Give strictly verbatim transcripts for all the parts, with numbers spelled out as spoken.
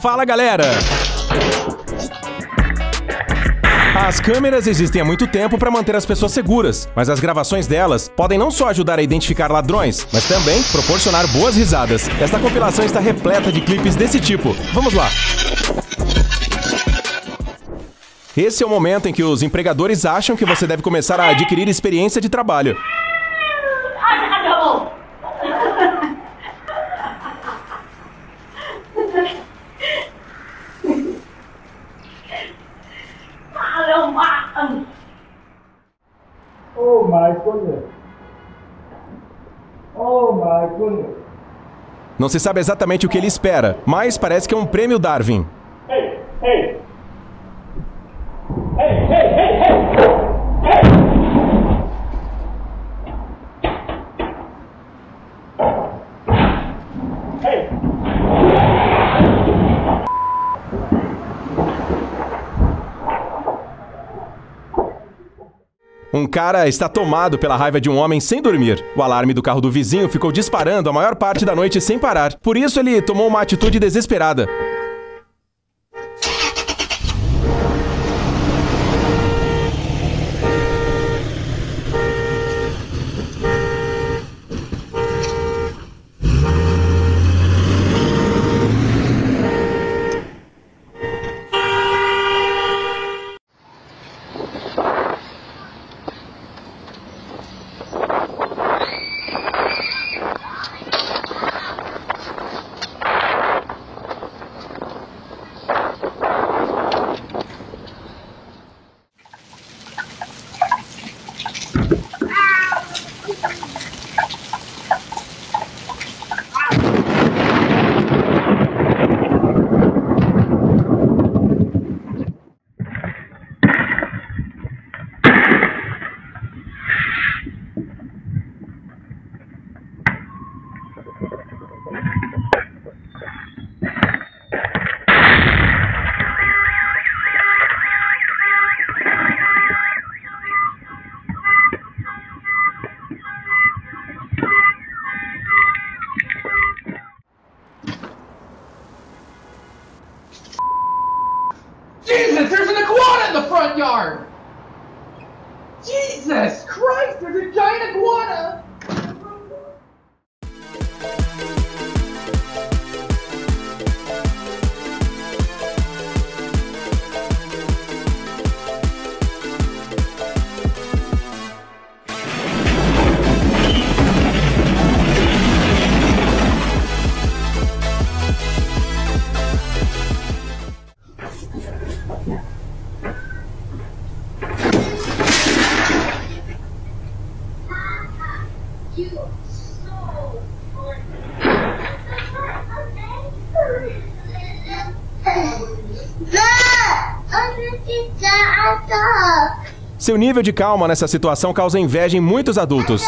Fala, galera! As câmeras existem há muito tempo para manter as pessoas seguras, mas as gravações delas podem não só ajudar a identificar ladrões, mas também proporcionar boas risadas. Esta compilação está repleta de clipes desse tipo. Vamos lá! Esse é o momento em que os empregadores acham que você deve começar a adquirir experiência de trabalho. Oh my goodness. Oh my goodness. Não se sabe exatamente o que ele espera, mas parece que é um prêmio Darwin. Hey, hey. Hey, hey, hey, hey. Um cara está tomado pela raiva de um homem sem dormir. O alarme do carro do vizinho ficou disparando a maior parte da noite sem parar. Por isso, ele tomou uma atitude desesperada. Jesus Christ, there's a giant iguana! Seu nível de calma nessa situação causa inveja em muitos adultos.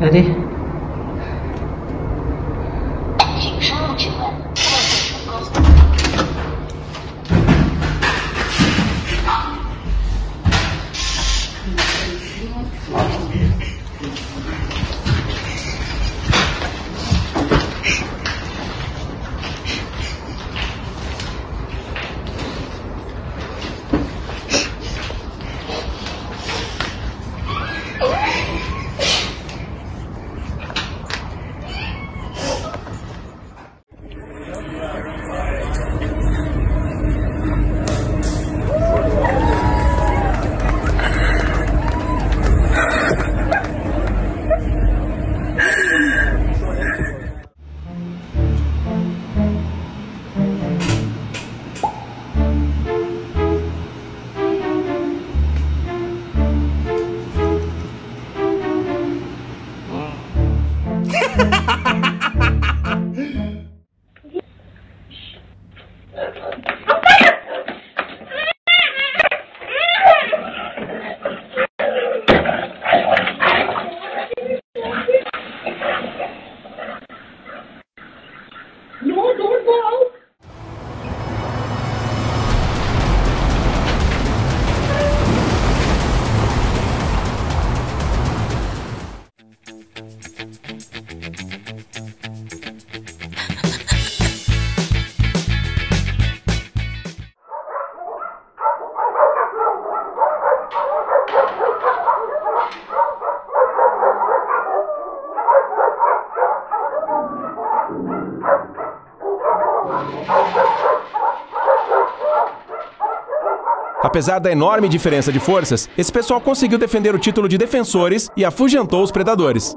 Ready? Apesar da enorme diferença de forças, esse pessoal conseguiu defender o título de defensores e afugentou os predadores.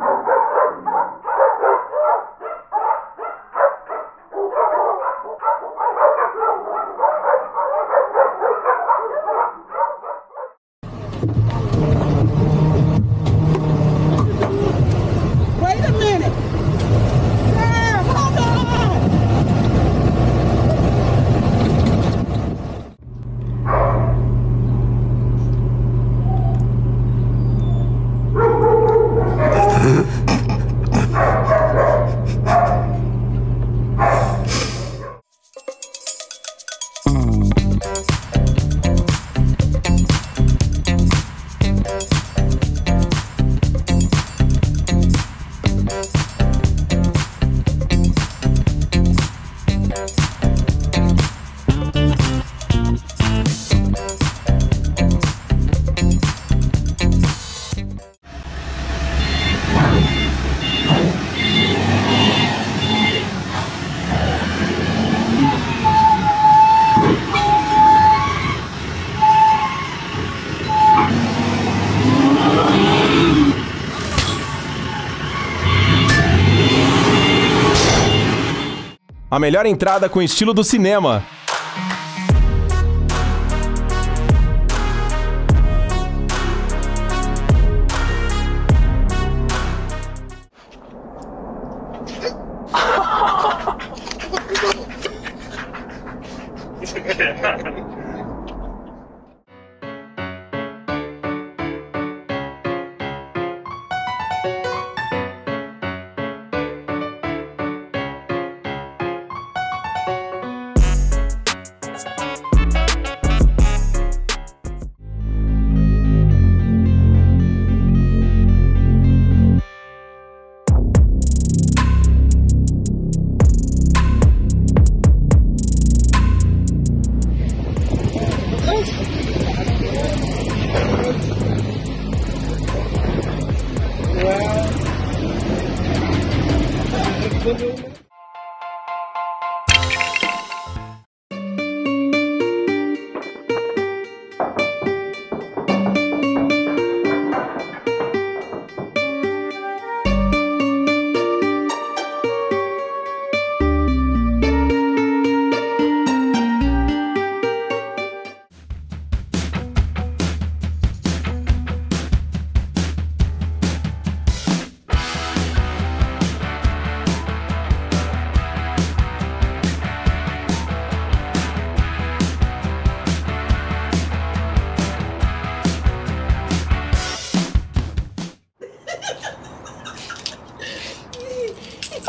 A melhor entrada com o estilo do cinema.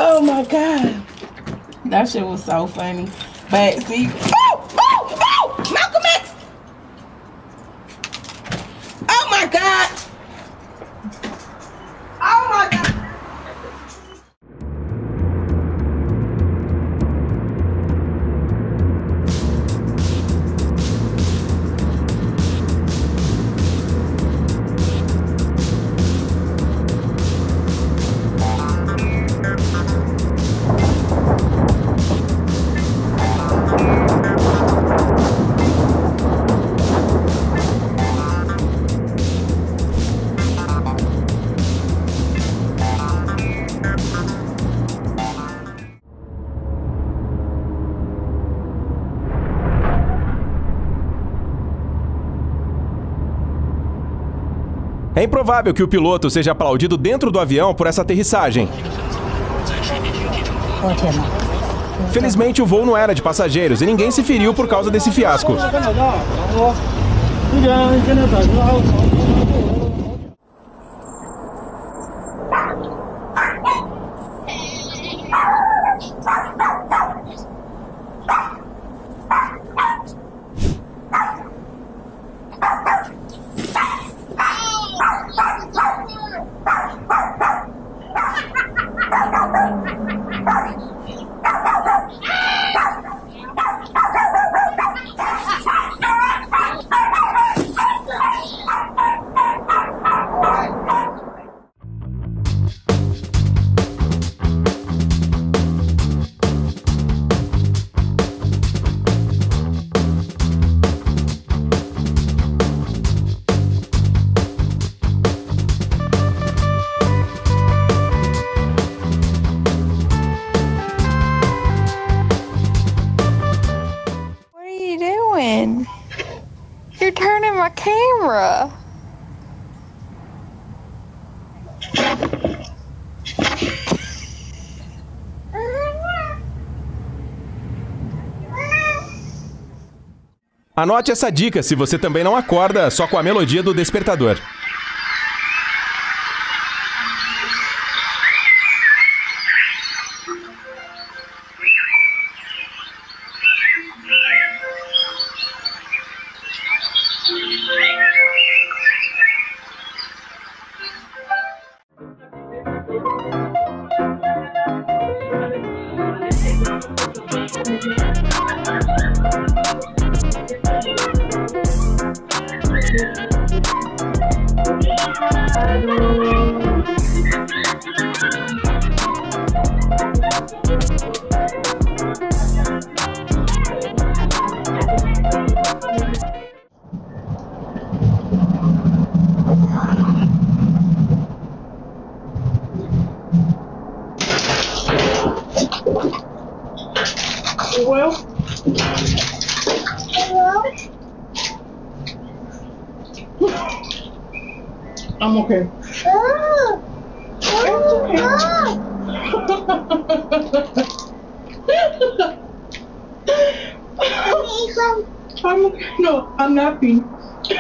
Oh my God, that shit was so funny. But see, oh, oh, oh, Malcolm X! Oh my God! Oh my God! É improvável que o piloto seja aplaudido dentro do avião por essa aterrissagem. Felizmente, o voo não era de passageiros e ninguém se feriu por causa desse fiasco. my camera. Anote essa dica se você também não acorda só com a melodia do despertador. I'm okay. Oh, oh, okay. Oh. I'm okay. No, I'm napping. You?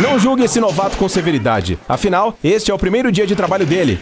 Não julgue esse novato com severidade. Afinal, este é o primeiro dia de trabalho dele.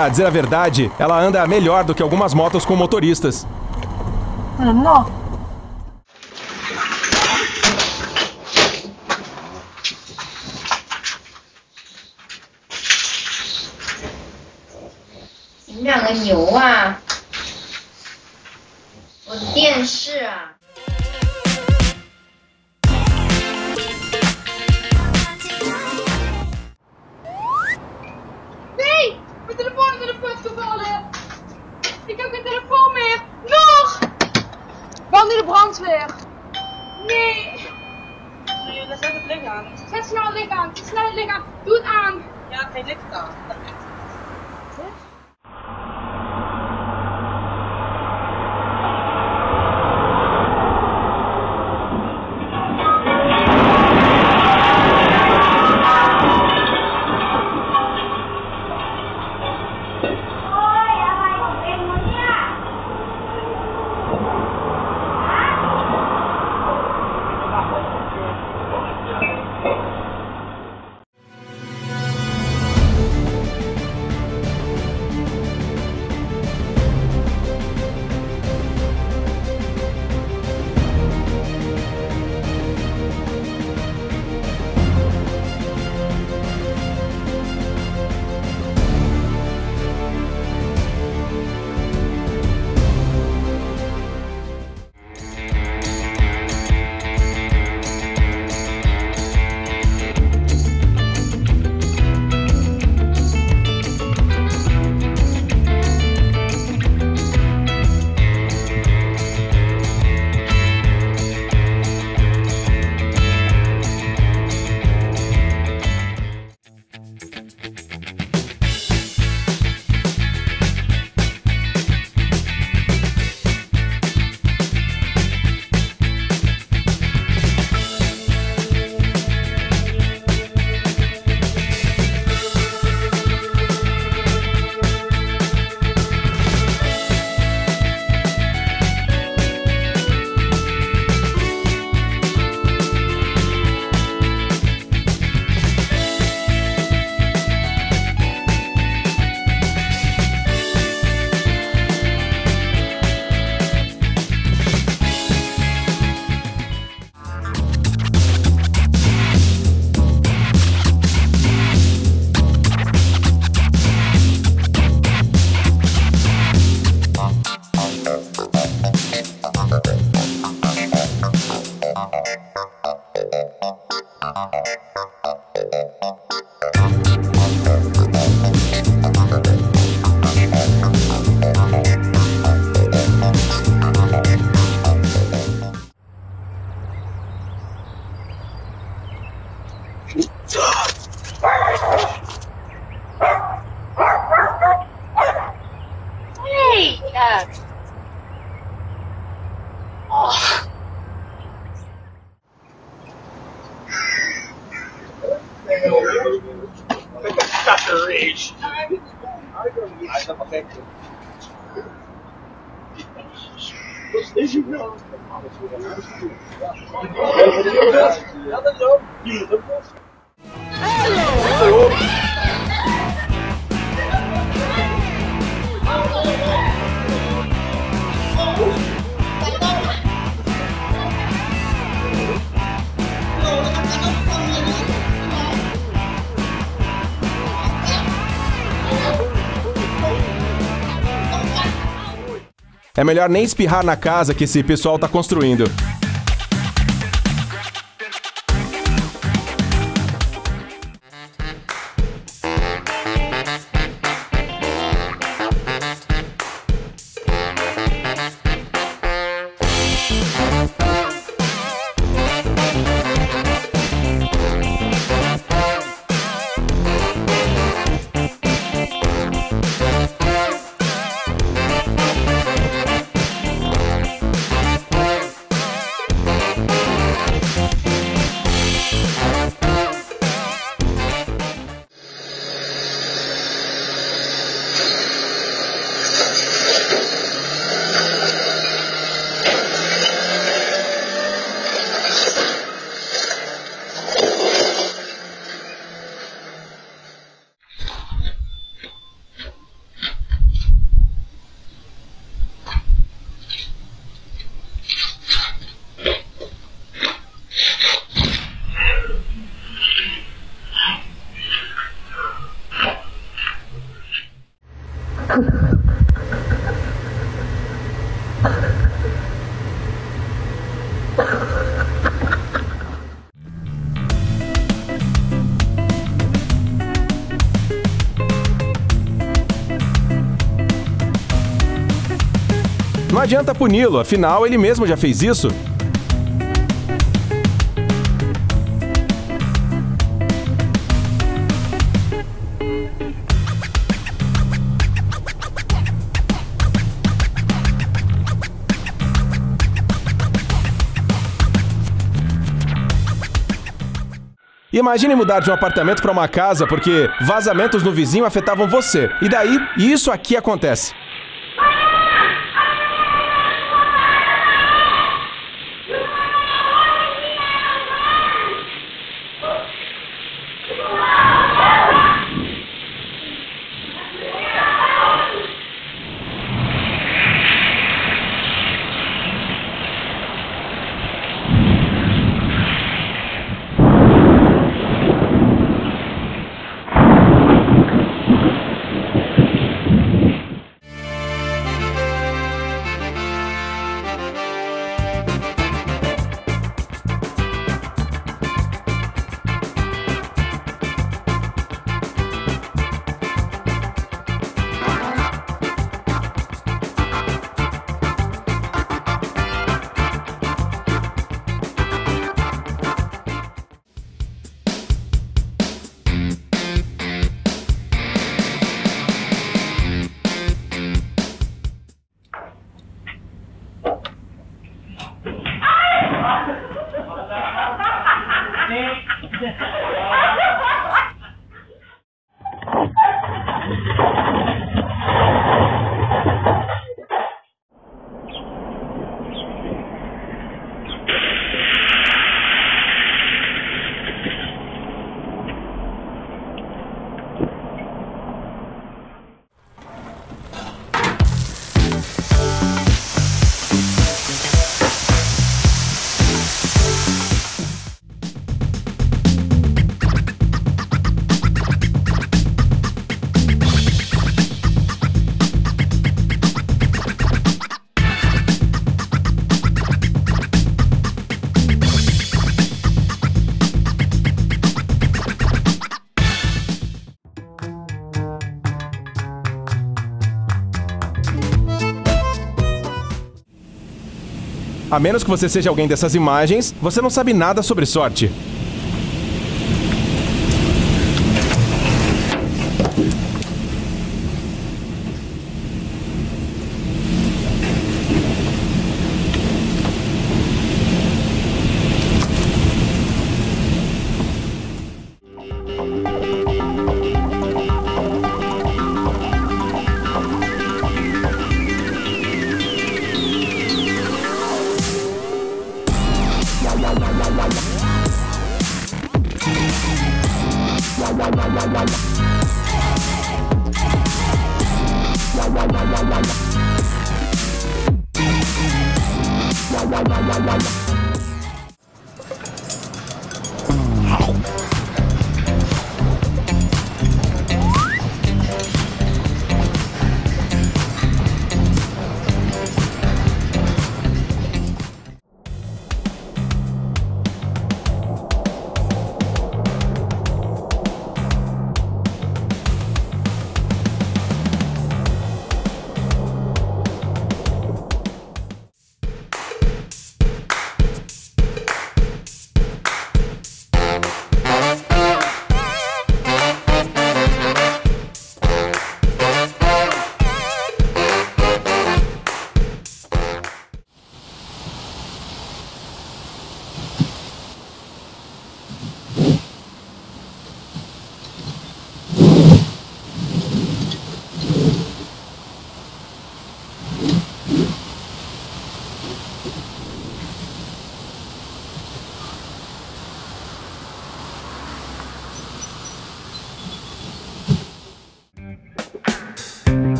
pra dizer a verdade, ela anda melhor do que algumas motos com motoristas. Não. Hey, mijn telefoon is in de put gevallen. Ik heb geen telefoon meer. Nog! Bel nu de brandweer. Nee. Nee, daar zet het licht aan. Zet snel het licht aan. Zet snel het licht aan. Doe het aan. Ja, geen licht aan. É melhor nem espirrar na casa que esse pessoal tá construindo. Não adianta puni-lo, afinal ele mesmo já fez isso. Imagine mudar de um apartamento para uma casa porque vazamentos no vizinho afetavam você. E daí, isso aqui acontece. A menos que você seja alguém dessas imagens, você não sabe nada sobre sorte.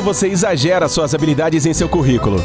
quando você exagera suas habilidades em seu currículo.